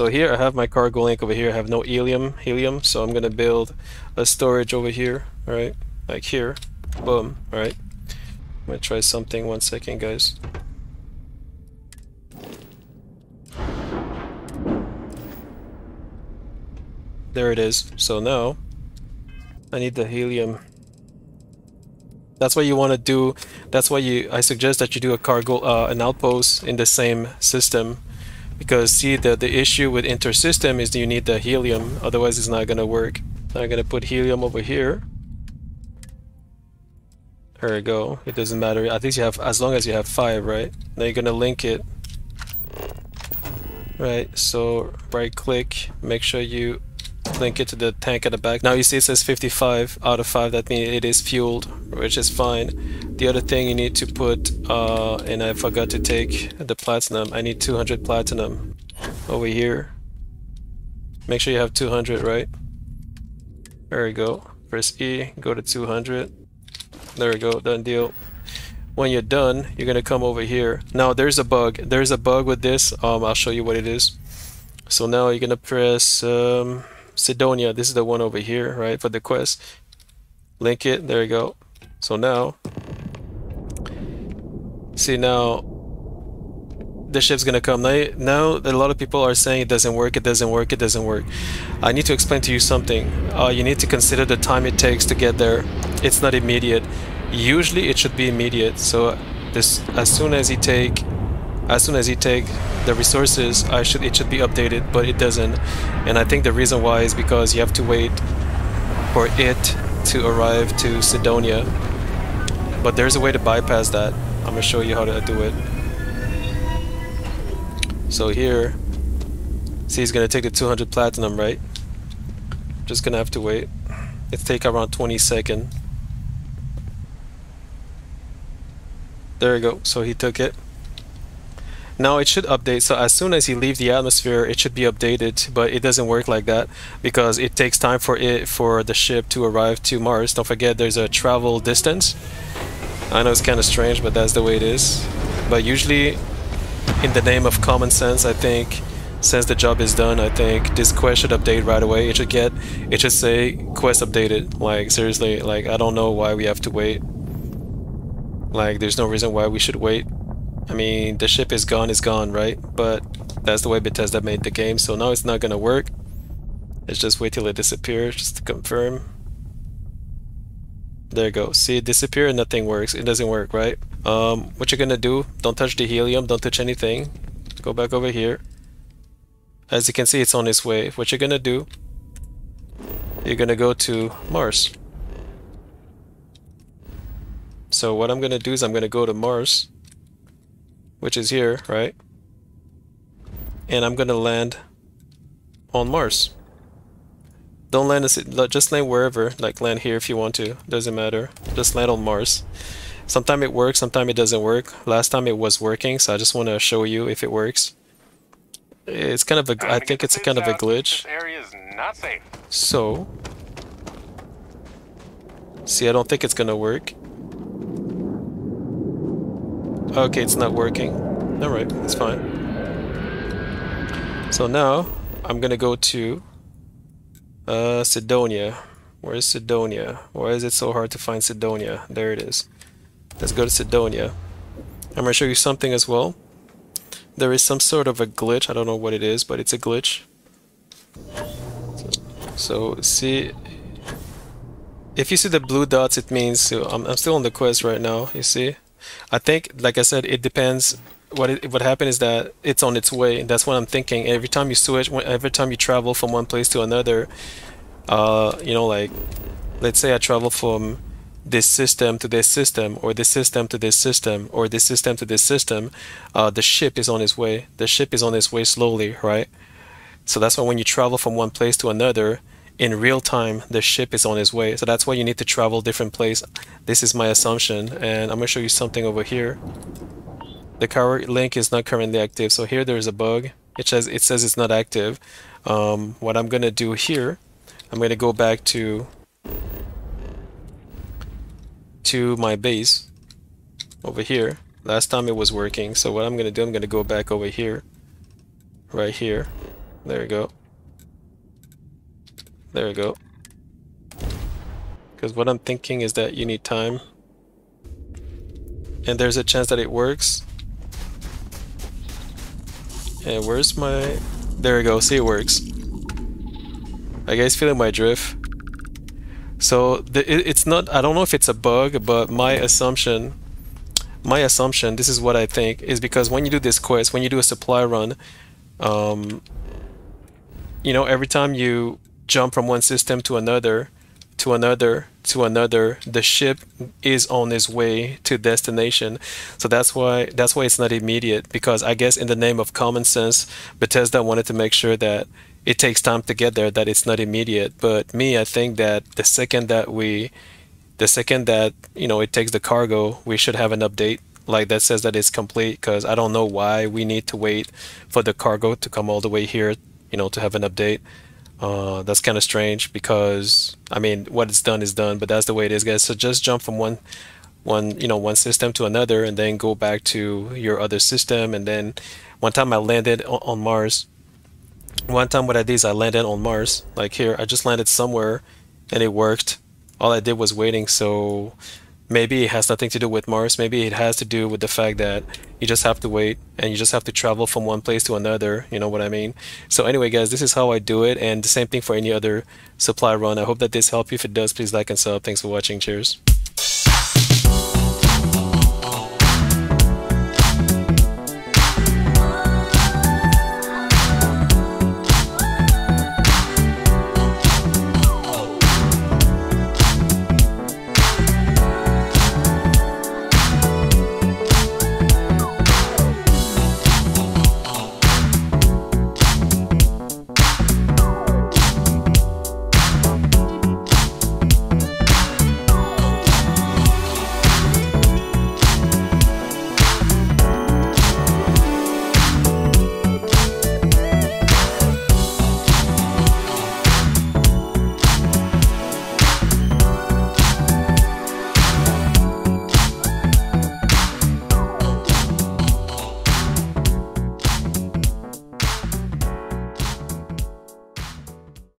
So here I have my cargo link over here. I have no helium, so I'm gonna build a storage over here, all right, like here. Boom. All right, I'm gonna try something. 1 second, guys. There it is. So now I need the helium. That's what you want to do. That's why I suggest that you do a cargo, an outpost in the same system, because see, the issue with inter-system is that you need the helium, otherwise it's not gonna work. I'm gonna put helium over here. There you go. It doesn't matter. At least you have, as long as you have 5, right? Now you're gonna link it. Right. So right-click. Make sure you link it to the tank at the back. Now you see it says 55 out of 5. That means it is fueled, which is fine. The other thing you need to put, and I forgot to take the platinum. I need 200 platinum over here. Make sure you have 200, right? There you go. Press E, go to 200. There we go. Done deal. When you're done, you're gonna come over here. Now there's a bug. There's a bug with this. I'll show you what it is. So now you're gonna press Cydonia. This is the one over here, right, for the quest. Link it. There you go. So now, see, now the ship's gonna come. Now a lot of people are saying it doesn't work, it doesn't work, it doesn't work. I need to explain to you something. You need to consider the time it takes to get there. It's not immediate. Usually it should be immediate. So this, as soon as you take the resources, it should be updated, but it doesn't. And I think the reason why is because you have to wait for it to arrive to Cydonia. But there's a way to bypass that. I'm gonna show you how to do it. So here, see, he's gonna take the 200 platinum, right? Just gonna have to wait. It take around 20 seconds. There you go. So he took it. Now it should update. So as soon as he leaves the atmosphere, it should be updated. But it doesn't work like that because it takes time for the ship to arrive to Mars. Don't forget, there's a travel distance. I know it's kind of strange, but that's the way it is. But usually, in the name of common sense, I think, since the job is done, I think this quest should update right away. It should say quest updated. Like, seriously, like, I don't know why we have to wait. Like, there's no reason why we should wait. I mean, the ship is gone, right? But that's the way Bethesda made the game. So now it's not gonna work. Let's just wait till it disappears, just to confirm. There you go. See, it disappeared, nothing works. It doesn't work, right? What you're gonna do, don't touch the helium, don't touch anything. Go back over here. As you can see, it's on its way. What you're gonna do, you're gonna go to Mars. So what I'm gonna do is I'm gonna go to Mars, which is here, right? And I'm gonna land on Mars. Don't land, just land wherever, like land here if you want to, doesn't matter. Just land on Mars. Sometimes it works, sometimes it doesn't work. Last time it was working, so I just want to show you if it works. It's kind of a, I think it's a kind of a glitch. This area is not safe. So, see, I don't think it's gonna work. Okay, it's not working. All right, it's fine. So now I'm gonna go to Cydonia. Where is Cydonia? Why is it so hard to find Cydonia? There it is. Let's go to Cydonia. I'm gonna show you something as well. There is some sort of a glitch. I don't know what it is, but it's a glitch. So see, if you see the blue dots, it means so I'm still on the quest right now. You see. I think, like I said, it depends. What happened is that it's on its way. That's what I'm thinking. Every time you switch, every time you travel from one place to another, you know, like, let's say I travel from this system to this system, or this system to this system, or this system to this system, the ship is on its way. The ship is on its way slowly, right? So that's why when you travel from one place to another, in real time, the ship is on its way. So that's why you need to travel different places. This is my assumption, and I'm gonna show you something over here. The cargo link is not currently active, so here there is a bug. It says it's not active. What I'm gonna do here, I'm gonna go back to my base over here. Last time it was working, so what I'm gonna do, I'm gonna go back over here, right here. There we go. There we go. Because what I'm thinking is that you need time. And there's a chance that it works. And where's my... There we go, see it works. Are you guys feeling my drift? So, it's not... I don't know if it's a bug, but my assumption, this is what I think, is because when you do this quest, when you do a supply run, you know, every time you jump from one system to another, the ship is on its way to destination. So that's why it's not immediate, because I guess in the name of common sense, Bethesda wanted to make sure that it takes time to get there, that it's not immediate. But me, I think that the second that you know it takes the cargo, we should have an update like that says that it's complete, because I don't know why we need to wait for the cargo to come all the way here, you know, to have an update. That's kind of strange, because I mean what it's done is done, but that's the way it is, guys. So just jump from one system to another and then go back to your other system. And then one time I landed on Mars. One time what I did is I landed on Mars, like here. I just landed somewhere and it worked. All I did was waiting. So maybe it has nothing to do with Mars. Maybe it has to do with the fact that you just have to wait and you just have to travel from one place to another. You know what I mean? So anyway, guys, this is how I do it. And the same thing for any other supply run. I hope that this helped you. If it does, please like and sub. Thanks for watching. Cheers.